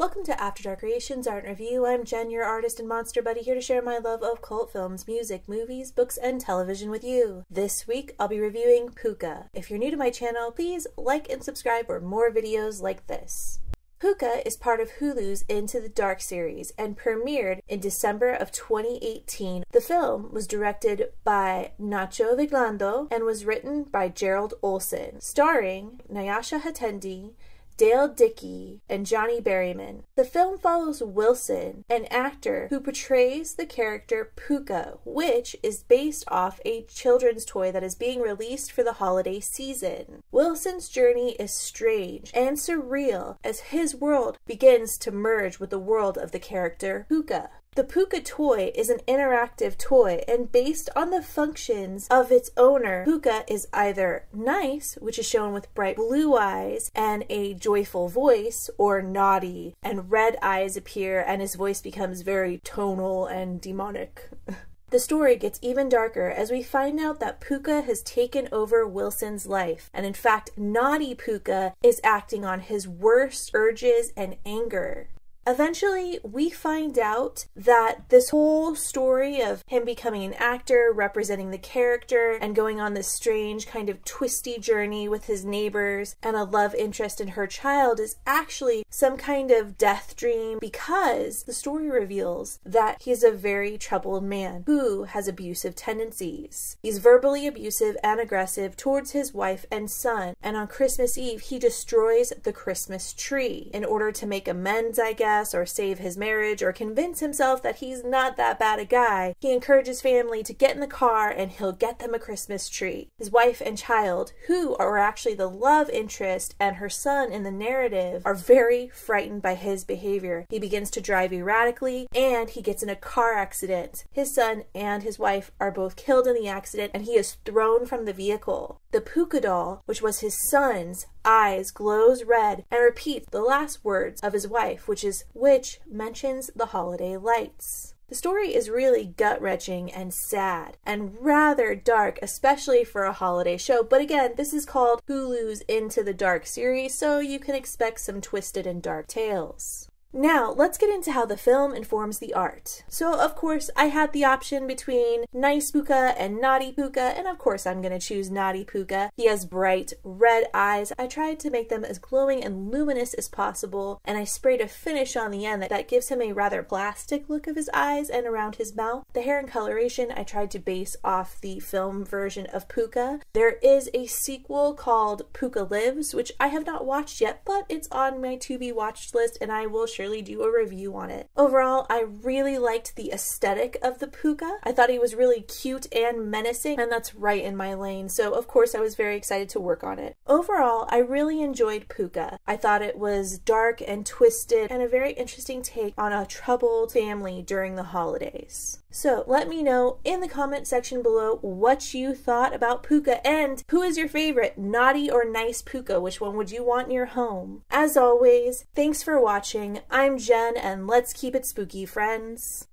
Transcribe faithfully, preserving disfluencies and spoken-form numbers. Welcome to After Dark Creations Art and Review. I'm Jen, your artist and monster buddy, here to share my love of cult films, music, movies, books, and television with you. This week, I'll be reviewing Pooka. If you're new to my channel, please like and subscribe for more videos like this. Pooka is part of Hulu's Into the Dark series and premiered in December of twenty eighteen. The film was directed by Nacho Vigalondo and was written by Gerald Olson, starring Nayasha Hatendi, Dale Dickey, and Johnny Berryman. The film follows Wilson, an actor who portrays the character Pooka, which is based off a children's toy that is being released for the holiday season. Wilson's journey is strange and surreal as his world begins to merge with the world of the character Pooka. The Pooka toy is an interactive toy, and based on the functions of its owner, Pooka is either nice, which is shown with bright blue eyes and a joyful voice, or naughty, and red eyes appear and his voice becomes very tonal and demonic. The story gets even darker as we find out that Pooka has taken over Wilson's life, and in fact, naughty Pooka is acting on his worst urges and anger. Eventually, we find out that this whole story of him becoming an actor, representing the character, and going on this strange kind of twisty journey with his neighbors and a love interest in her child is actually some kind of death dream, because the story reveals that he's a very troubled man who has abusive tendencies. He's verbally abusive and aggressive towards his wife and son, and on Christmas Eve, he destroys the Christmas tree in order to make amends, I guess, or save his marriage, or convince himself that he's not that bad a guy. He encourages family to get in the car and he'll get them a Christmas tree. His wife and child, who are actually the love interest and her son in the narrative, are very frightened by his behavior. He begins to drive erratically and he gets in a car accident. His son and his wife are both killed in the accident and he is thrown from the vehicle. The Pooka doll, which was his son's, eyes glows red and repeats the last words of his wife, which is which mentions the holiday lights. The story is really gut-wrenching and sad and rather dark, especially for a holiday show, but again, this is called Hulu's Into the Dark series, so you can expect some twisted and dark tales. Now, let's get into how the film informs the art. So, of course, I had the option between nice Pooka and naughty Pooka, and of course I'm going to choose naughty Pooka. He has bright red eyes. I tried to make them as glowing and luminous as possible, and I sprayed a finish on the end that, that gives him a rather plastic look of his eyes and around his mouth. The hair and coloration I tried to base off the film version of Pooka. There is a sequel called Pooka Lives, which I have not watched yet, but it's on my to-be watched list, and I will share do a review on it. Overall, I really liked the aesthetic of the Pooka. I thought he was really cute and menacing, and that's right in my lane, so of course I was very excited to work on it. Overall, I really enjoyed Pooka. I thought it was dark and twisted and a very interesting take on a troubled family during the holidays. So let me know in the comment section below what you thought about Pooka and who is your favorite, naughty or nice Pooka? Which one would you want in your home? As always, thanks for watching. I'm Jen, and let's keep it spooky, friends.